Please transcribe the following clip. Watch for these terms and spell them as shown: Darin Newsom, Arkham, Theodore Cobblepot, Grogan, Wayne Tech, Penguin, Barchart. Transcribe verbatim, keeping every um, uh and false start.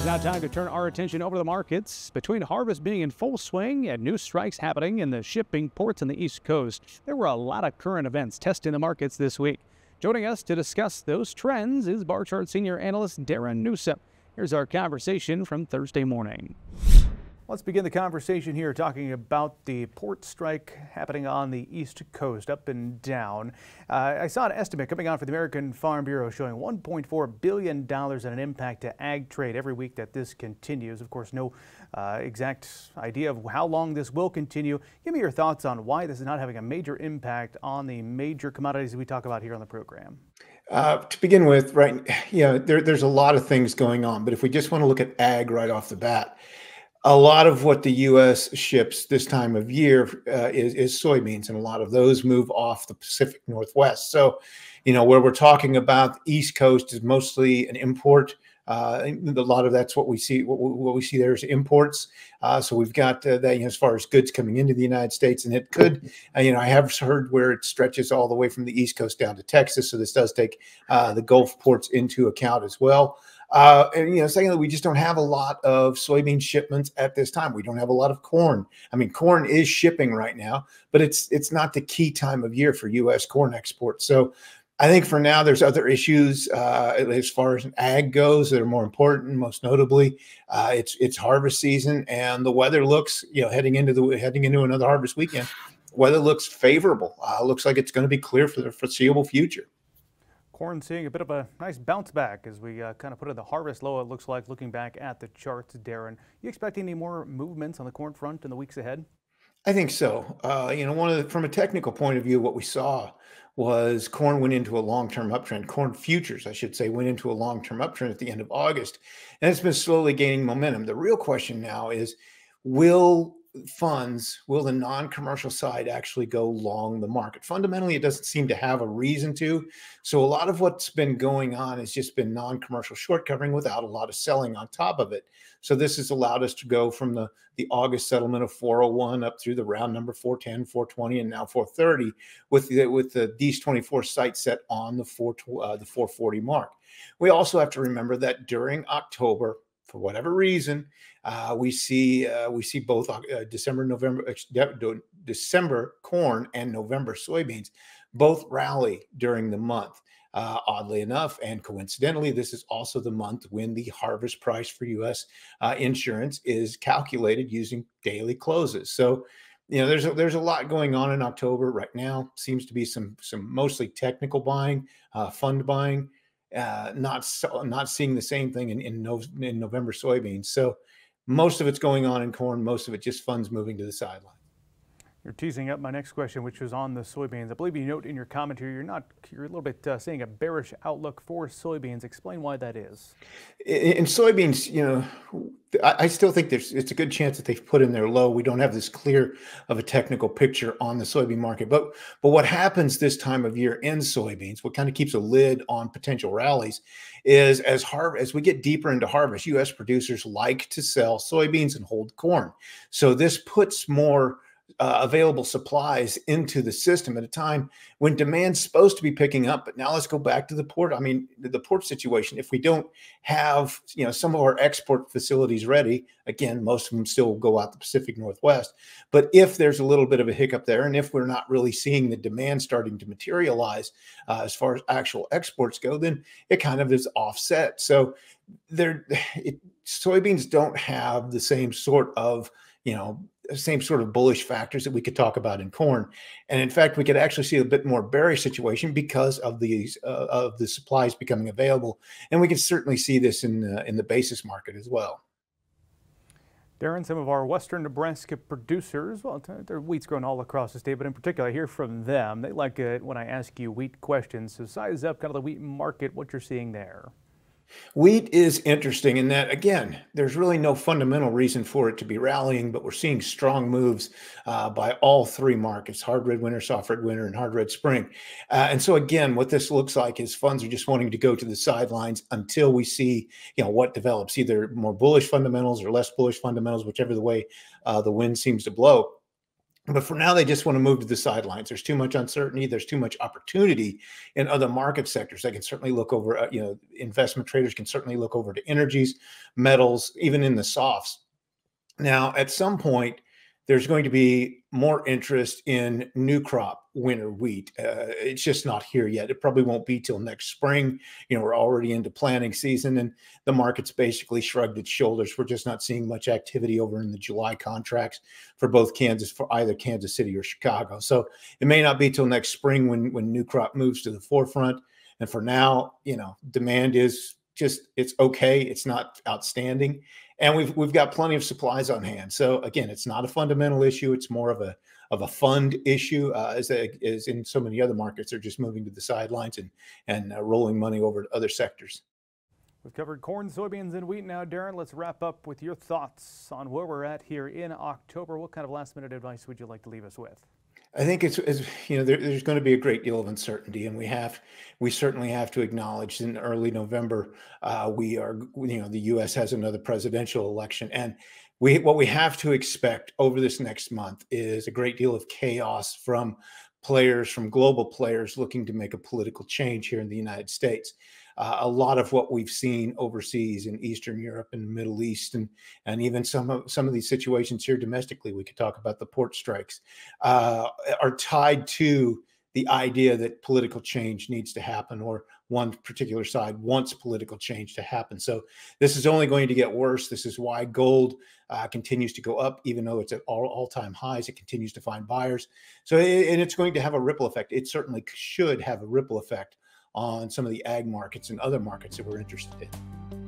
is now time to turn our attention over to the markets. Between harvest being in full swing and new strikes happening in the shipping ports on the East Coast, there were a lot of current events testing the markets this week. Joining us to discuss those trends is Barchart Senior Analyst Darin Newsom. Here's our conversation from Thursday morning. Let's begin the conversation here talking about the port strike happening on the East Coast, up and down. Uh, I saw an estimate coming out for the American Farm Bureau showing one point four billion dollars in an impact to ag trade every week that this continues. Of course, no uh, exact idea of how long this will continue. Give me your thoughts on why this is not having a major impact on the major commodities we talk about here on the program. Uh, to begin with, right, you know, there, there's a lot of things going on, but if we just want to look at ag right off the bat, a lot of what the U S ships this time of year uh, is, is soybeans, and a lot of those move off the Pacific Northwest. So, you know, where we're talking about the East Coast is mostly an import. Uh, a lot of that's what we see. What, what we see there is imports. Uh, so we've got uh, that, you know, as far as goods coming into the United States, and it could, uh, you know, I have heard where it stretches all the way from the East Coast down to Texas. So this does take uh, the Gulf ports into account as well. Uh, and, you know, secondly, we just don't have a lot of soybean shipments at this time. We don't have a lot of corn. I mean, corn is shipping right now, but it's it's not the key time of year for U S corn exports. So I think for now there's other issues uh, as far as ag goes that are more important. Most notably, uh, it's it's harvest season, and the weather looks, you know, heading into the heading into another harvest weekend, weather looks favorable. Uh, looks like it's going to be clear for the foreseeable future. Corn seeing a bit of a nice bounce back as we uh, kind of put in the harvest low, it looks like, looking back at the charts. Darin, you expect any more movements on the corn front in the weeks ahead? I think so. Uh, you know, one of the, from a technical point of view, what we saw was corn went into a long-term uptrend. Corn futures, I should say, went into a long-term uptrend at the end of August, and it's been slowly gaining momentum. The real question now is, will funds, will the non-commercial side actually go long the market? Fundamentally, it doesn't seem to have a reason to. So a lot of what's been going on has just been non-commercial short covering without a lot of selling on top of it. So this has allowed us to go from the, the August settlement of four oh one up through the round number four ten, four twenty, and now four thirty with the, with the D S twenty-four site set on the, four, uh, the four forty mark. We also have to remember that during October, for whatever reason, uh, we see uh, we see both uh, December, November, uh, December corn and November soybeans both rally during the month. Uh, oddly enough, and coincidentally, this is also the month when the harvest price for U S uh, insurance is calculated using daily closes. So, you know, there's a, there's a lot going on in October right now. Seems to be some some mostly technical buying, uh, fund buying. Uh, not so, not seeing the same thing in in, no, in November soybeans. So most of it's going on in corn. Most of it just funds moving to the sideline. You're teasing up my next question, which was on the soybeans. I believe you note in your commentary you're not you're a little bit uh, seeing a bearish outlook for soybeans. Explain why that is. In, in soybeans, you know, I, I still think there's it's a good chance that they've put in their low. We don't have this clear of a technical picture on the soybean market, but but what happens this time of year in soybeans, what kind of keeps a lid on potential rallies, is as har as we get deeper into harvest, U S producers like to sell soybeans and hold corn, so this puts more Uh, available supplies into the system at a time when demand's supposed to be picking up. But now let's go back to the port. I mean, the, the port situation. If we don't have, you know, some of our export facilities ready, again, most of them still go out the Pacific Northwest. But if there's a little bit of a hiccup there, and if we're not really seeing the demand starting to materialize uh, as far as actual exports go, then it kind of is offset. So there, it, soybeans don't have the same sort of, you know, same sort of bullish factors that we could talk about in corn. And in fact, we could actually see a bit more bearish situation because of these uh, of the supplies becoming available. And we can certainly see this in the, in the basis market as well. Darin, some of our Western Nebraska producers, well, their wheat's grown all across the state, but in particular, I hear from them. They like it when I ask you wheat questions. So size up kind of the wheat market, what you're seeing there. Wheat is interesting in that, again, there's really no fundamental reason for it to be rallying, but we're seeing strong moves uh, by all three markets, hard red winter, soft red winter, and hard red spring. Uh, and so, again, what this looks like is funds are just wanting to go to the sidelines until we see, you know, what develops, either more bullish fundamentals or less bullish fundamentals, whichever the way uh, the wind seems to blow. But for now, they just want to move to the sidelines. There's too much uncertainty. There's too much opportunity in other market sectors. They can certainly look over, you know, investment traders can certainly look over to energies, metals, even in the softs. Now, at some point, there's going to be more interest in new crop winter wheat. Uh, it's just not here yet. It probably won't be till next spring. You know, we're already into planting season and the market's basically shrugged its shoulders. We're just not seeing much activity over in the July contracts for both Kansas, for either Kansas City or Chicago. So it may not be till next spring when, when new crop moves to the forefront. And for now, you know, demand is just, it's okay. It's not outstanding. And we've we've got plenty of supplies on hand. So again, it's not a fundamental issue. It's more of a of a fund issue, uh, as a, as in so many other markets. They're just moving to the sidelines and and uh, rolling money over to other sectors. We've covered corn, soybeans, and wheat. Now, Darin, let's wrap up with your thoughts on where we're at here in October. What kind of last minute advice would you like to leave us with? I think it's, it's you know, there, there's going to be a great deal of uncertainty, and we have, we certainly have to acknowledge in early November, uh, we are, you know, the U S has another presidential election, and we, what we have to expect over this next month is a great deal of chaos from players, from global players looking to make a political change here in the United States. Uh, a lot of what we've seen overseas in Eastern Europe and the Middle East, and and even some of some of these situations here domestically, we could talk about the port strikes, uh, are tied to the idea that political change needs to happen, or one particular side wants political change to happen. So this is only going to get worse. This is why gold uh, continues to go up, even though it's at all, all-time highs. It continues to find buyers. So it, and it's going to have a ripple effect. It certainly should have a ripple effect on some of the ag markets and other markets that we're interested in.